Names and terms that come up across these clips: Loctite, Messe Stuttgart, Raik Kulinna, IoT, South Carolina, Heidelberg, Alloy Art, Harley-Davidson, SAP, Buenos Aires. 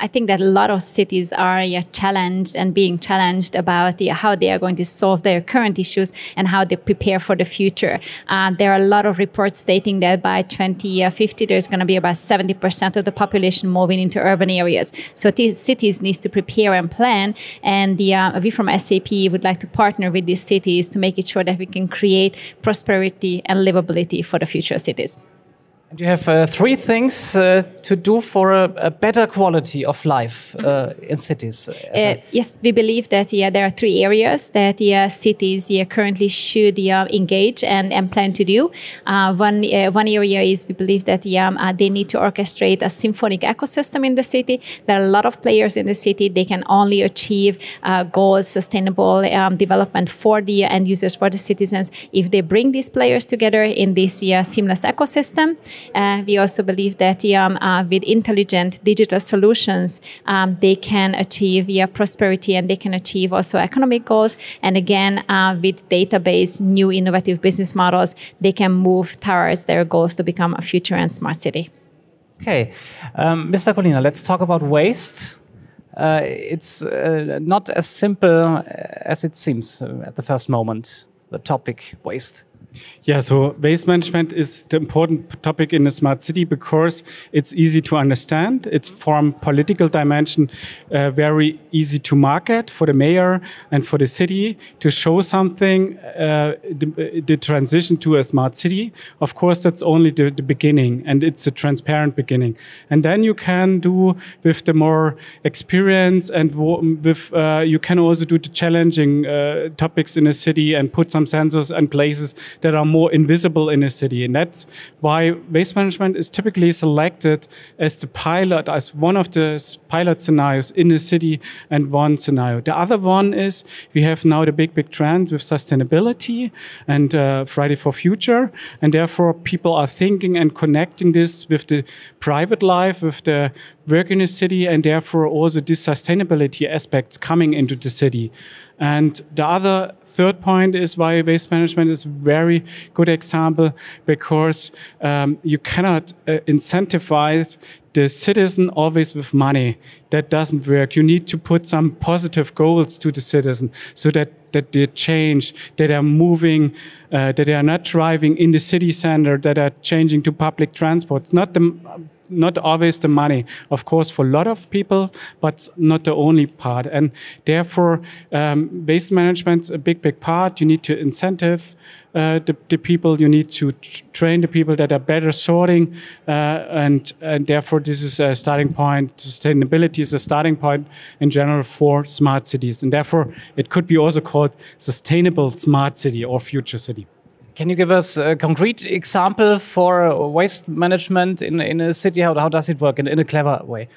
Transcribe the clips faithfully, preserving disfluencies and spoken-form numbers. I think that a lot of cities are yeah, challenged and being challenged about yeah, how they are going to solve their current issues and how they prepare for the future. Uh, there are a lot of reports stating that by twenty fifty, there's going to be about seventy percent of the population moving into urban areas. So these cities need to prepare and plan. And the, uh, we from S A P would like to partner with these cities to make it sure that we can create prosperity and livability for the future cities. And you have uh, three things uh, to do for a, a better quality of life uh, in cities. Uh, yes, we believe that yeah, there are three areas that yeah, cities yeah, currently should yeah, engage and, and plan to do. Uh, one, uh, one area is we believe that yeah, uh, they need to orchestrate a symphonic ecosystem in the city. There are a lot of players in the city. They can only achieve uh, goals, sustainable um, development for the end users, for the citizens, if they bring these players together in this yeah, seamless ecosystem. Uh, we also believe that um, uh, with intelligent digital solutions, um, they can achieve yeah, prosperity and they can achieve also economic goals. And again, uh, with database, new innovative business models, they can move towards their goals to become a future and smart city. Okay. Um, Mister Kulinna, let's talk about waste. Uh, it's uh, not as simple as it seems at the first moment, the topic waste. Yeah, so waste management is the important topic in a smart city because it's easy to understand. It's from political dimension uh, very easy to market for the mayor and for the city to show something, uh, the, the transition to a smart city. Of course, that's only the, the beginning, and it's a transparent beginning. And then you can do with the more experience, and with uh, you can also do the challenging uh, topics in a city and put some sensors and places that that are more invisible in a city. And that's why waste management is typically selected as the pilot, as one of the pilot scenarios in a city and one scenario. The other one is we have now the big, big trend with sustainability and uh, Friday for Future. And therefore, people are thinking and connecting this with the private life, with the work in a city, and therefore also these sustainability aspects coming into the city. And the other third point is why waste management is a very good example, because um, you cannot uh, incentivize the citizen always with money. That doesn't work. You need to put some positive goals to the citizen so that that they change, that are moving, uh, that they are not driving in the city center, that are changing to public transport. It's not the Not always the money, of course, for a lot of people, but not the only part. And therefore, um, waste management's a big, big part. You need to incentive uh, the, the people. You need to train the people that are better sorting. Uh, and, and therefore, this is a starting point. Sustainability is a starting point in general for smart cities. And therefore, it could be also called sustainable smart city or future city. Can you give us a concrete example for waste management in, in a city? How, how does it work in, in a clever way?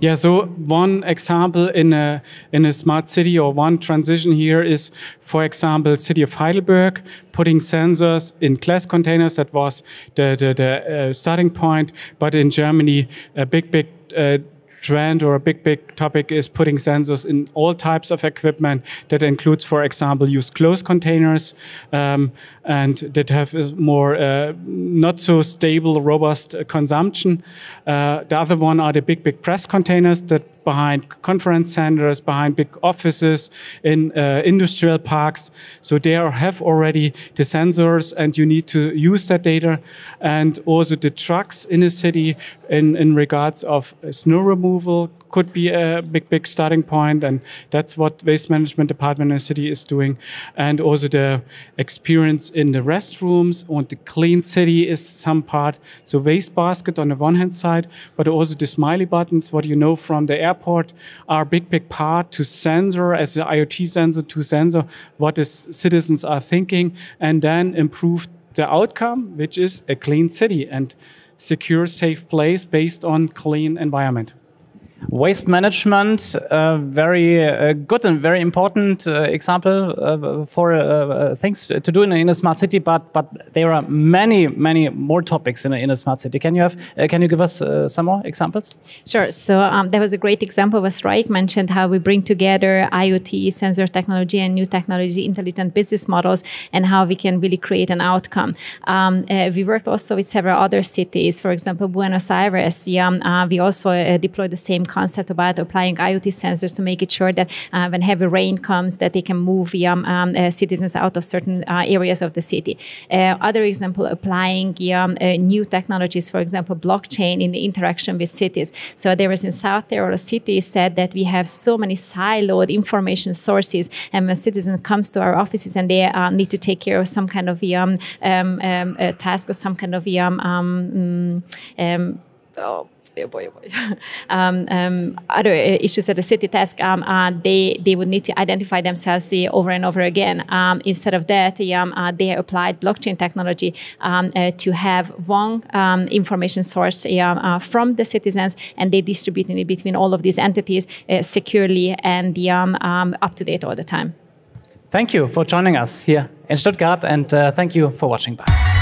Yeah, so one example in a, in a smart city or one transition here is, for example, city of Heidelberg, putting sensors in glass containers. That was the, the, the uh, starting point. But in Germany, a big, big uh, trend or a big, big topic is putting sensors in all types of equipment. That includes, for example, used clothes containers um, and that have a more uh, not so stable, robust consumption. Uh, the other one are the big, big press containers that behind conference centers, behind big offices, in uh, industrial parks. So they are, have already the sensors and you need to use that data. And also the trucks in the city in, in regards of snow removal could be a big, big starting point. And that's what waste management department in the city is doing. And also the experience in the restrooms and the clean city is some part. So waste basket on the one hand side, but also the smiley buttons, what you know from the airport are a big, big part to sensor as an IoT sensor to sensor what the citizens are thinking and then improve the outcome, which is a clean city and secure, safe place based on clean environment. Waste management, uh, very uh, good and very important uh, example uh, for uh, things to do in a, in a smart city. But but there are many many more topics in a, in a smart city. Can you have uh, can you give us uh, some more examples? Sure. So um, there was a great example where Raik mentioned how we bring together IoT, sensor technology, and new technology, intelligent business models, and how we can really create an outcome. Um, uh, we worked also with several other cities, for example, Buenos Aires. Yeah, um, uh, we also uh, deployed the same concept about applying IoT sensors to make it sure that uh, when heavy rain comes, that they can move um, um, uh, citizens out of certain uh, areas of the city. Uh, other example, applying um, uh, new technologies, for example, blockchain in the interaction with cities. So there was in South Carolina city said that we have so many siloed information sources, and when a citizen comes to our offices and they uh, need to take care of some kind of um, um, um, uh, task or some kind of um, um, um, oh. Yeah, boy, boy. um, um, other issues at the city task, um, uh, they, they would need to identify themselves uh, over and over again. Um, instead of that, um, uh, they applied blockchain technology um, uh, to have one um, information source uh, uh, from the citizens, and they distributed it between all of these entities uh, securely and um, um, up to date all the time. Thank you for joining us here in Stuttgart, and uh, thank you for watching. Bye.